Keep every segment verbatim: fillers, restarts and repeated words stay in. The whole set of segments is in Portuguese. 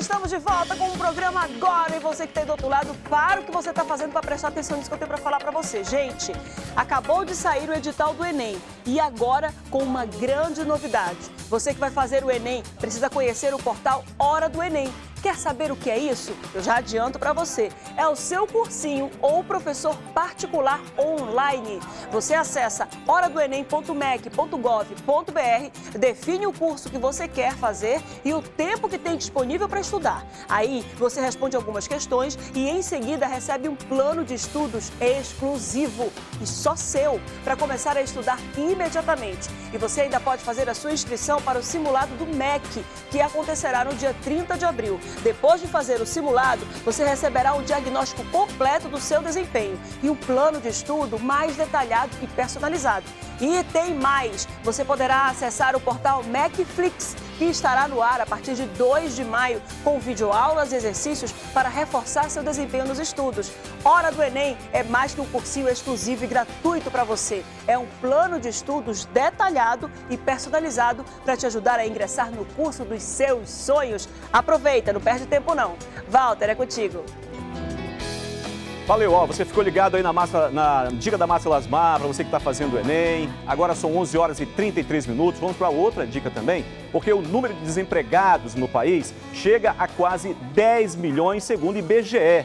estamos de volta com o programa agora. E você que está aí do outro lado, para o que você está fazendo para prestar atenção nisso que eu tenho para falar para você. Gente, acabou de sair o edital do Enem e agora com uma grande novidade. Você que vai fazer o Enem precisa conhecer o portal Hora do Enem. Quer saber o que é isso? Eu já adianto para você. É o seu cursinho ou professor particular online. Você acessa hora do enem ponto mec ponto gov ponto br, define o curso que você quer fazer e o tempo que tem disponível para estudar. Aí você responde algumas questões e em seguida recebe um plano de estudos exclusivo e só seu para começar a estudar imediatamente. E você ainda pode fazer a sua inscrição para o simulado do M E C, que acontecerá no dia trinta de abril. Depois de fazer o simulado, você receberá um diagnóstico completo do seu desempenho e um plano de estudo mais detalhado e personalizado. E tem mais! Você poderá acessar o portal MacFlix, que estará no ar a partir de dois de maio, com videoaulas e exercícios para reforçar seu desempenho nos estudos. Hora do Enem é mais que um cursinho exclusivo e gratuito para você. É um plano de estudos detalhado e personalizado para te ajudar a ingressar no curso dos seus sonhos. Aproveita, não perde tempo não. Walter, é contigo. Valeu, ó, você ficou ligado aí na, massa, na dica da Márcia Lasmar, para você que está fazendo o Enem. Agora são onze horas e trinta e três minutos, vamos para outra dica também, porque o número de desempregados no país chega a quase dez milhões, segundo o I B G E.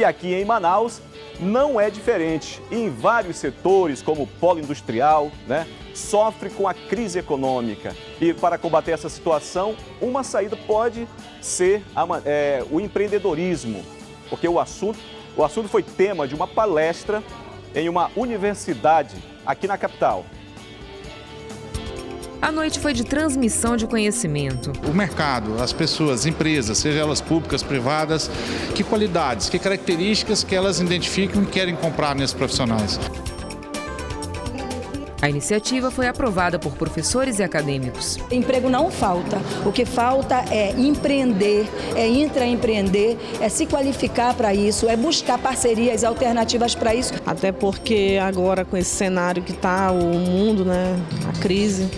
E aqui em Manaus não é diferente. E em vários setores, como o polo industrial, né, sofre com a crise econômica. E para combater essa situação, uma saída pode ser a, é, o empreendedorismo, porque o assunto... O assunto foi tema de uma palestra em uma universidade aqui na capital. A noite foi de transmissão de conhecimento. O mercado, as pessoas, empresas, seja elas públicas, privadas, que qualidades, que características que elas identificam e querem comprar nesses profissionais. A iniciativa foi aprovada por professores e acadêmicos. Emprego não falta, o que falta é empreender, é intraempreender, é se qualificar para isso, é buscar parcerias alternativas para isso. Até porque agora com esse cenário que está o mundo, né, a crise,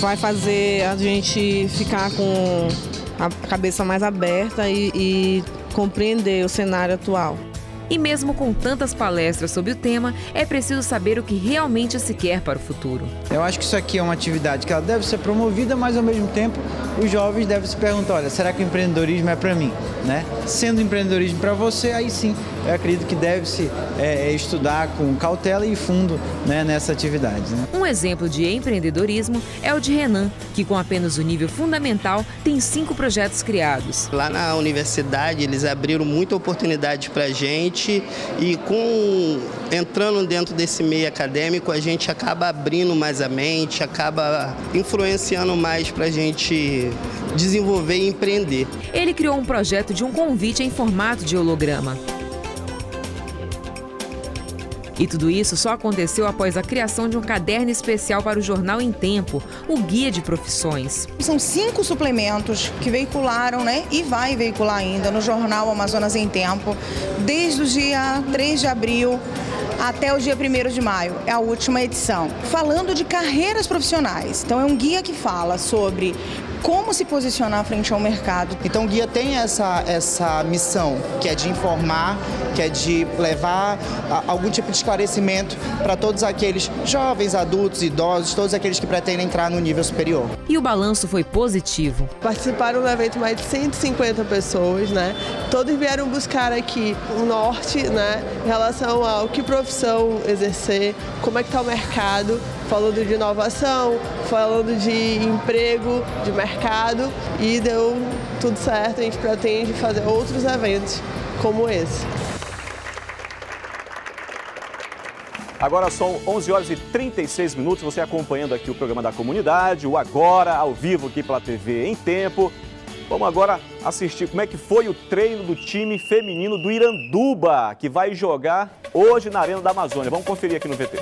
vai fazer a gente ficar com a cabeça mais aberta e, e compreender o cenário atual. E mesmo com tantas palestras sobre o tema, é preciso saber o que realmente se quer para o futuro. Eu acho que isso aqui é uma atividade que ela deve ser promovida, mas ao mesmo tempo os jovens devem se perguntar, olha, será que o empreendedorismo é para mim? Né? Sendo empreendedorismo para você, aí sim, eu acredito que deve-se é, estudar com cautela e fundo, né, nessa atividade. Né? Um exemplo de empreendedorismo é o de Renan, que com apenas o nível fundamental tem cinco projetos criados. Lá na universidade eles abriram muita oportunidade para a gente. E com, entrando dentro desse meio acadêmico, a gente acaba abrindo mais a mente, acaba influenciando mais para a gente desenvolver e empreender. Ele criou um projeto de um convite em formato de holograma. E tudo isso só aconteceu após a criação de um caderno especial para o Jornal em Tempo, o Guia de Profissões. São cinco suplementos que veicularam, né, e vai veicular ainda no Jornal Amazonas em Tempo, desde o dia três de abril até o dia primeiro de maio, é a última edição. Falando de carreiras profissionais, então é um guia que fala sobre como se posicionar frente ao mercado. Então o guia tem essa, essa missão, que é de informar, que é de levar a, algum tipo de esclarecimento para todos aqueles jovens, adultos, idosos, todos aqueles que pretendem entrar no nível superior. E o balanço foi positivo. Participaram do evento mais de cento e cinquenta pessoas, né? Todos vieram buscar aqui o norte, né, em relação ao que profissão exercer, como é que está o mercado, falando de inovação, falando de emprego, de mercado, e deu tudo certo, a gente pretende fazer outros eventos como esse. Agora são onze horas e trinta e seis minutos, você acompanhando aqui o programa da comunidade, o Agora, ao vivo aqui pela T V Em Tempo. Vamos agora assistir como é que foi o treino do time feminino do Iranduba, que vai jogar hoje na Arena da Amazônia. Vamos conferir aqui no V T.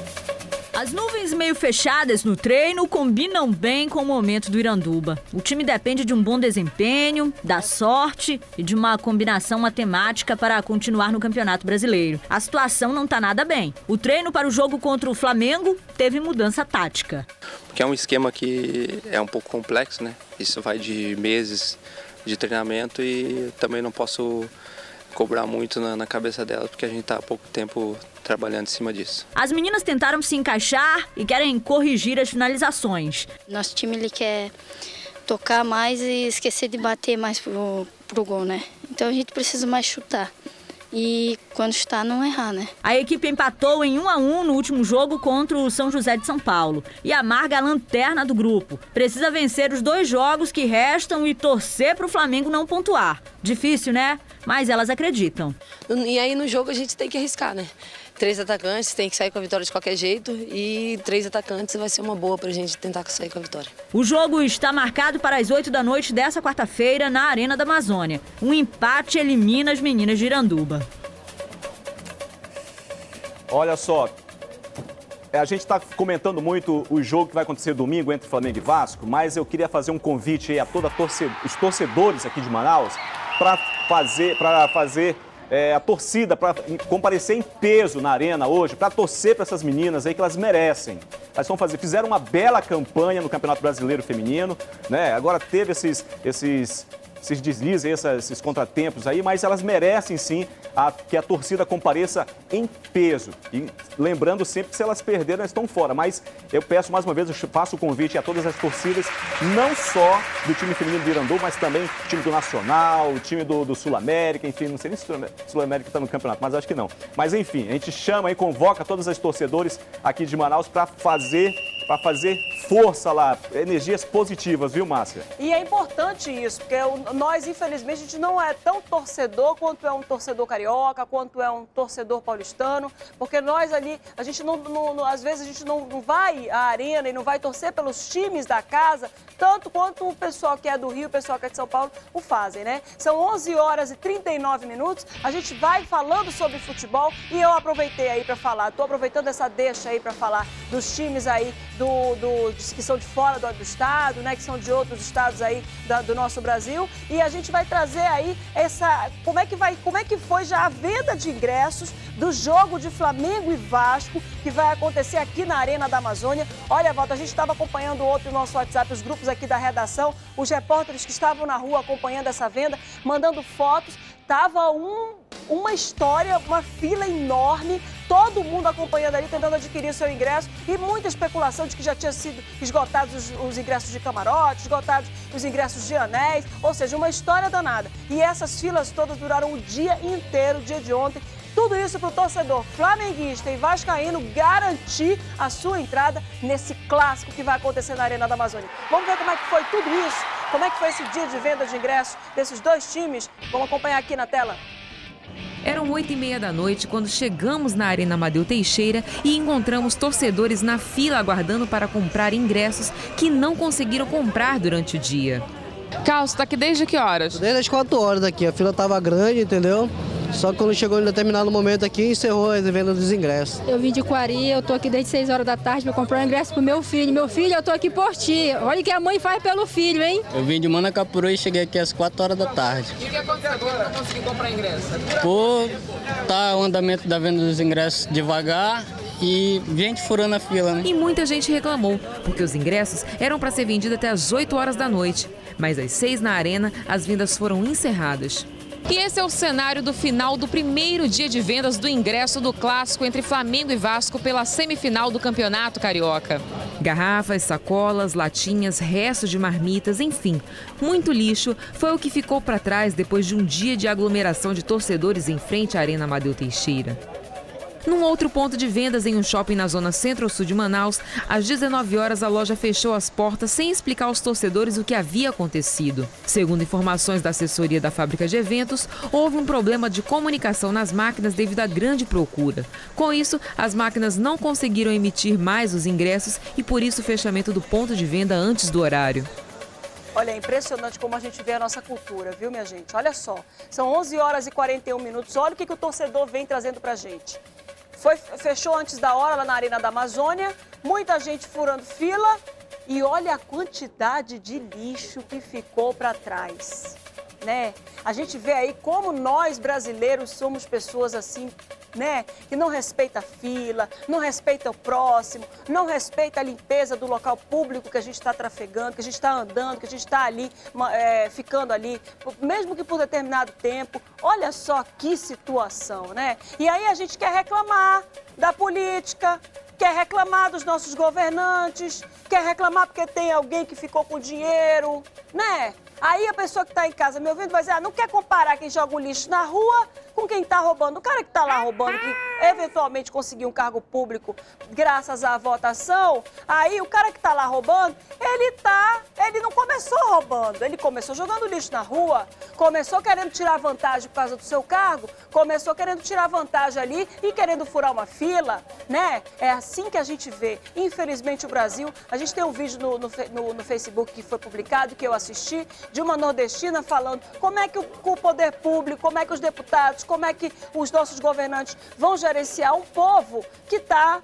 As nuvens meio fechadas no treino combinam bem com o momento do Iranduba. O time depende de um bom desempenho, da sorte e de uma combinação matemática para continuar no Campeonato Brasileiro. A situação não está nada bem. O treino para o jogo contra o Flamengo teve mudança tática. Porque é um esquema que é um pouco complexo, né? Isso vai de meses de treinamento e também não posso cobrar muito na, na cabeça dela, porque a gente está há pouco tempo trabalhando em cima disso. As meninas tentaram se encaixar e querem corrigir as finalizações. Nosso time ele quer tocar mais e esquecer de bater mais pro, pro gol, né? Então a gente precisa mais chutar. E quando chutar, não errar, né? A equipe empatou em um a um no último jogo contra o São José de São Paulo e amarga a lanterna do grupo. Precisa vencer os dois jogos que restam e torcer para o Flamengo não pontuar. Difícil, né? Mas elas acreditam. E aí no jogo a gente tem que arriscar, né? Três atacantes, tem que sair com a vitória de qualquer jeito e três atacantes vai ser uma boa para a gente tentar sair com a vitória. O jogo está marcado para as oito da noite dessa quarta-feira na Arena da Amazônia. Um empate elimina as meninas de Iranduba. Olha só, a gente está comentando muito o jogo que vai acontecer domingo entre Flamengo e Vasco, mas eu queria fazer um convite aí a todos torce... os torcedores aqui de Manaus para fazer... Pra fazer... É, a torcida para comparecer em peso na arena hoje, para torcer para essas meninas aí que elas merecem. Elas vão fazer, fizeram uma bela campanha no Campeonato Brasileiro Feminino, né? Agora teve esses, esses, esses deslizes, esses, esses contratempos aí, mas elas merecem sim a, que a torcida compareça em peso. E lembrando sempre que se elas perderam, elas estão fora. Mas eu peço mais uma vez, eu faço o convite a todas as torcidas, não só do time feminino do Iranduba, mas também o time do Nacional, o time do, do Sul América, enfim, não sei nem se o Sul América está no campeonato, mas acho que não. Mas enfim, a gente chama e convoca todos os torcedores aqui de Manaus para fazer, para fazer força lá, energias positivas, viu, Márcia? E é importante isso, porque nós, infelizmente, a gente não é tão torcedor quanto é um torcedor carioca, quanto é um torcedor paulistano, porque nós ali, a gente não, não às vezes a gente não vai à arena e não vai torcer pelos times da casa, tanto quanto o pessoal que é do Rio, o pessoal que é de São Paulo, o fazem, né? São onze horas e trinta e nove minutos, a gente vai falando sobre futebol e eu aproveitei aí para falar, tô aproveitando essa deixa aí para falar dos times aí do, do, que são de fora do, do estado, né, que são de outros estados aí da, do nosso Brasil, e a gente vai trazer aí essa, como é que vai, como é que foi já a venda de ingressos do jogo de Flamengo e Vasco, que vai acontecer aqui na Arena da Amazônia. Olha, Walter, a gente estava acompanhando outro nosso WhatsApp, os grupos aqui da redação, os repórteres que estavam na rua acompanhando essa venda, mandando fotos, tava um... uma história, uma fila enorme, todo mundo acompanhando ali, tentando adquirir o seu ingresso e muita especulação de que já tinha sido esgotados os, os ingressos de camarote, esgotados os ingressos de anéis, ou seja, uma história danada. E essas filas todas duraram o dia inteiro, o dia de ontem. Tudo isso para o torcedor flamenguista e vascaíno garantir a sua entrada nesse clássico que vai acontecer na Arena da Amazônia. Vamos ver como é que foi tudo isso, como é que foi esse dia de venda de ingressos desses dois times. Vamos acompanhar aqui na tela. Eram oito e meia da noite quando chegamos na Arena Amadeu Teixeira e encontramos torcedores na fila aguardando para comprar ingressos que não conseguiram comprar durante o dia. Carlos, está aqui desde que horas? Desde as quatro horas aqui. A fila estava grande, entendeu? Só que quando chegou em determinado momento aqui, encerrou a venda dos ingressos. Eu vim de Coari, eu tô aqui desde seis horas da tarde para comprar um ingresso pro meu filho. Meu filho, eu tô aqui por ti. Olha o que a mãe faz pelo filho, hein? Eu vim de Manacapuru e cheguei aqui às quatro horas da tarde. E o que aconteceu agora? Não consegui comprar ingresso? Pô, tá o andamento da venda dos ingressos devagar e gente furando a fila, né? E muita gente reclamou, porque os ingressos eram para ser vendidos até às oito horas da noite. Mas às seis na arena, as vendas foram encerradas. E esse é o cenário do final do primeiro dia de vendas do ingresso do clássico entre Flamengo e Vasco pela semifinal do Campeonato Carioca. Garrafas, sacolas, latinhas, restos de marmitas, enfim, muito lixo foi o que ficou para trás depois de um dia de aglomeração de torcedores em frente à Arena Amadeu Teixeira. Num outro ponto de vendas em um shopping na zona centro-sul de Manaus, às dezenove horas a loja fechou as portas sem explicar aos torcedores o que havia acontecido. Segundo informações da assessoria da fábrica de eventos, houve um problema de comunicação nas máquinas devido à grande procura. Com isso, as máquinas não conseguiram emitir mais os ingressos e por isso o fechamento do ponto de venda antes do horário. Olha, é impressionante como a gente vê a nossa cultura, viu, minha gente? Olha só, são onze horas e quarenta e um minutos, olha o que, que o torcedor vem trazendo pra gente. Foi, fechou antes da hora lá na Arena da Amazônia, muita gente furando fila e olha a quantidade de lixo que ficou para trás. né? A gente vê aí como nós brasileiros somos pessoas assim, né? Que não respeita a fila, não respeita o próximo, não respeita a limpeza do local público que a gente está trafegando, que a gente está andando, que a gente está ali, é, ficando ali, mesmo que por determinado tempo. Olha só que situação, né? E aí a gente quer reclamar da política, quer reclamar dos nossos governantes, quer reclamar porque tem alguém que ficou com dinheiro, né? Aí a pessoa que está em casa me ouvindo vai dizer, ah, não quer comparar quem joga o lixo na rua com quem está roubando. O cara que está lá roubando, que eventualmente conseguiu um cargo público graças à votação, aí o cara que está lá roubando, ele tá, ele não começou roubando, ele começou jogando lixo na rua, começou querendo tirar vantagem por causa do seu cargo, começou querendo tirar vantagem ali e querendo furar uma fila, né? É assim que a gente vê. Infelizmente o Brasil, a gente tem um vídeo no, no, no, no Facebook que foi publicado, que eu assisti, de uma nordestina falando como é que o, o poder público, como é que os deputados, como é que os nossos governantes vão gerenciar um povo que está,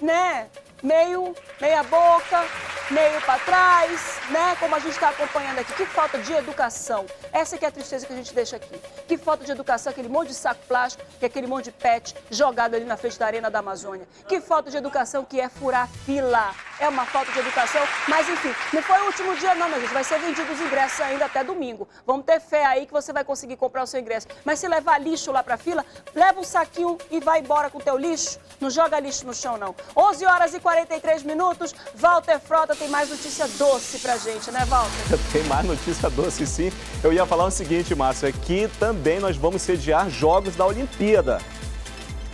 né, meio meia boca, meio para trás, né, como a gente está acompanhando aqui. Que falta de educação. Essa que é a tristeza que a gente deixa aqui. Que falta de educação, aquele monte de saco plástico e aquele monte de pet jogado ali na frente da Arena da Amazônia. Que falta de educação que é furar fila. É uma falta de educação, mas enfim, não foi o último dia não, meu gente, vai ser vendido os ingressos ainda até domingo. Vamos ter fé aí que você vai conseguir comprar o seu ingresso. Mas se levar lixo lá pra fila, leva um saquinho e vai embora com o teu lixo. Não joga lixo no chão, não. onze horas e quarenta e três minutos, Walter Frota tem mais notícia doce pra gente, né, Walter? Tem mais notícia doce, sim. Eu ia falar o seguinte, Márcio, é que também nós vamos sediar jogos da Olimpíada.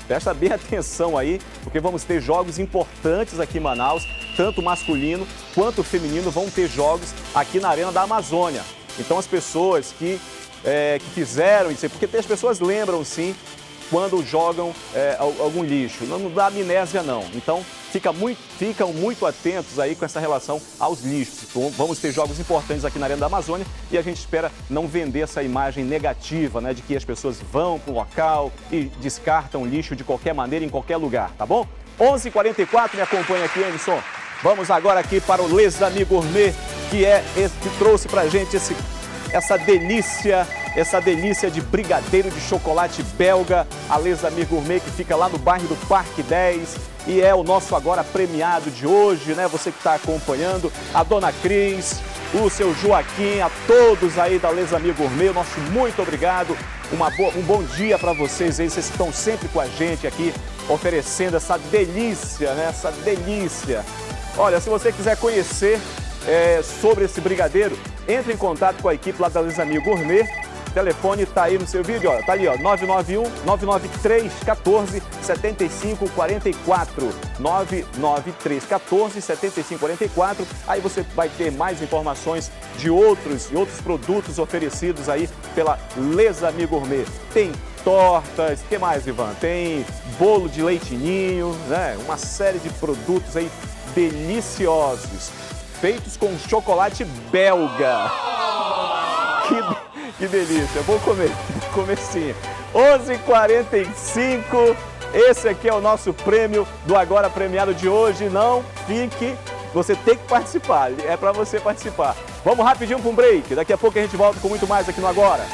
Presta bem atenção aí, porque vamos ter jogos importantes aqui em Manaus, tanto masculino quanto feminino vão ter jogos aqui na Arena da Amazônia. Então as pessoas que, é, que fizeram isso, porque as pessoas lembram sim quando jogam é, algum lixo, não dá amnésia não. Então fica muito, ficam muito atentos aí com essa relação aos lixos. Então, vamos ter jogos importantes aqui na Arena da Amazônia e a gente espera não vender essa imagem negativa, né, de que as pessoas vão para o local e descartam lixo de qualquer maneira, em qualquer lugar, tá bom? onze e quarenta e quatro, me acompanha aqui, Emerson. Vamos agora aqui para o Les Amigos Gourmet, que, é, que trouxe pra gente esse, essa delícia, essa delícia de brigadeiro de chocolate belga. A Les Amigos Gourmet, que fica lá no bairro do Parque dez e é o nosso agora premiado de hoje, né? Você que está acompanhando, a Dona Cris, o seu Joaquim, a todos aí da Les Amigos Gourmet, o nosso muito obrigado. Uma boa, um bom dia para vocês aí, vocês estão sempre com a gente aqui, oferecendo essa delícia, né? Essa delícia. Olha, se você quiser conhecer é, sobre esse brigadeiro, entre em contato com a equipe lá da Les Amigos Gourmet. O telefone tá aí no seu vídeo, ó, tá ali, ó, nove nove um, nove nove três, um quatro, sete cinco quatro quatro, nove nove três, um quatro, sete cinco quatro quatro. Aí você vai ter mais informações de outros, de outros produtos oferecidos aí pela Les Amigos Gourmet. Tem tortas, que mais, Ivan? Tem bolo de leitinho, né? Uma série de produtos aí deliciosos, feitos com chocolate belga. Que, que delícia, vou comer, comer sim. onze e quarenta e cinco, esse aqui é o nosso prêmio do Agora Premiado de hoje. Não fique, você tem que participar, é para você participar. Vamos rapidinho para um break, daqui a pouco a gente volta com muito mais aqui no Agora.